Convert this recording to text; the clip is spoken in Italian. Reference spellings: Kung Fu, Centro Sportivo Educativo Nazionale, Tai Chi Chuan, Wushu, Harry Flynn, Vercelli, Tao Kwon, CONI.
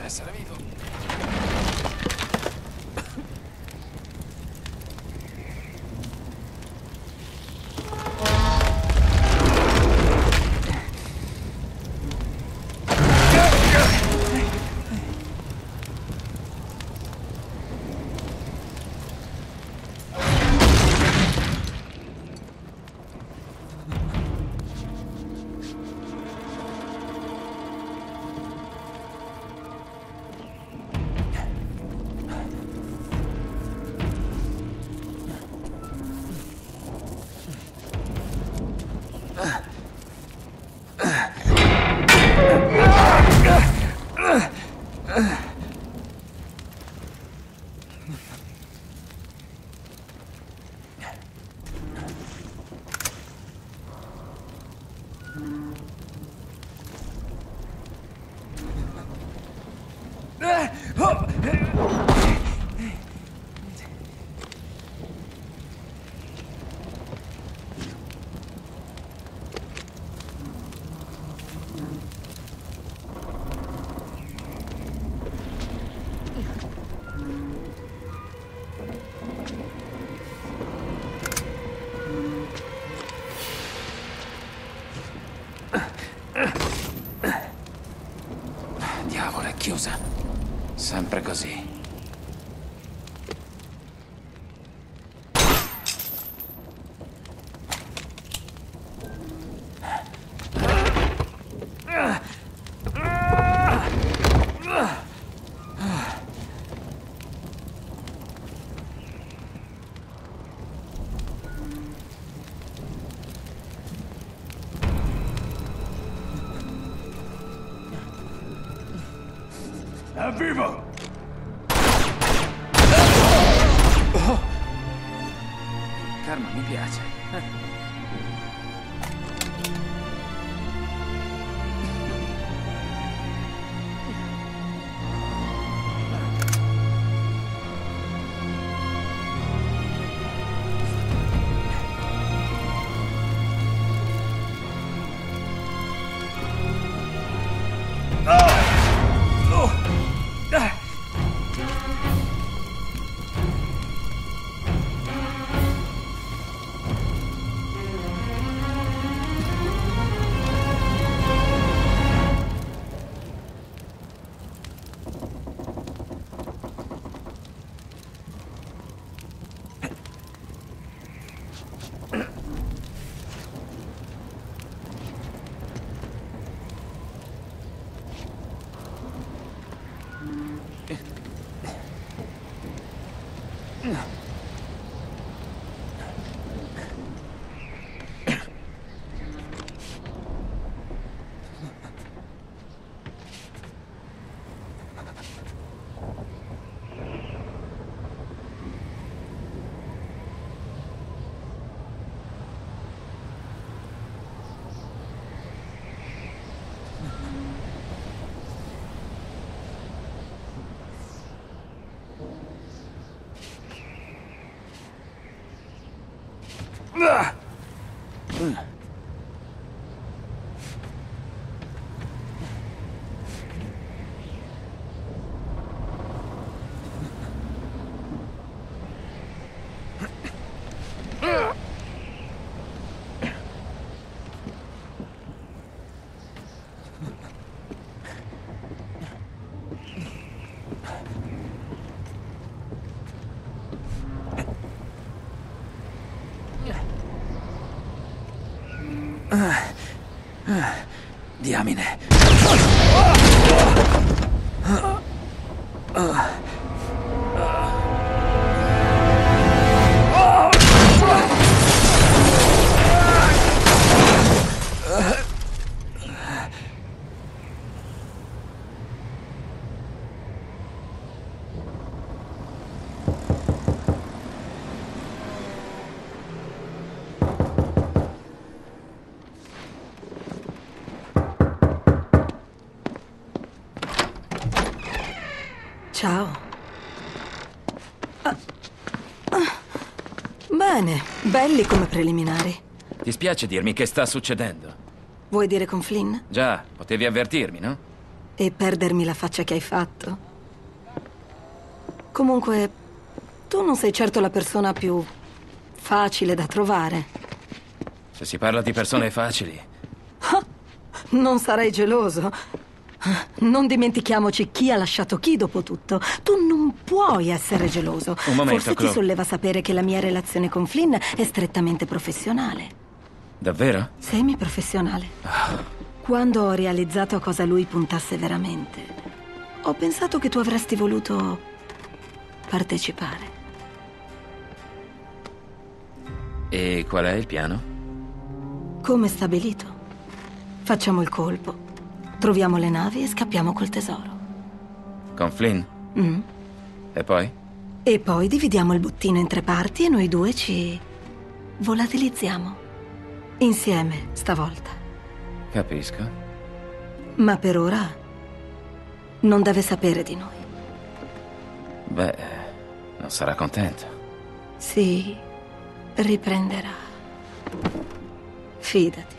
faccia essere vivo. Diavolo, è chiusa. Sempre così. È vivo! Oh. Karma mi piace. Diamine. Ciao. Bene, belli come preliminari. Ti spiace dirmi che sta succedendo? Vuoi dire con Flynn? Già, potevi avvertirmi, no? e perdermi la faccia che hai fatto. Comunque, tu non sei certo la persona più facile da trovare. Se si parla di persone facili... Non sarei geloso. Non dimentichiamoci chi ha lasciato chi, dopo tutto. Tu non puoi essere geloso. Un momento, forse ti solleva sapere che la mia relazione con Flynn è strettamente professionale. Davvero? Semi-professionale. Quando ho realizzato a cosa lui puntasse veramente, ho pensato che tu avresti voluto partecipare. E qual è il piano? Come stabilito. Facciamo il colpo. Troviamo le navi e scappiamo col tesoro. Con Flynn? Mm. E poi? E poi dividiamo il bottino in 3 parti e noi 2 ci volatilizziamo. Insieme, stavolta. Capisco. Ma per ora non deve sapere di noi. Beh, non sarà contento. Si riprenderà. Fidati.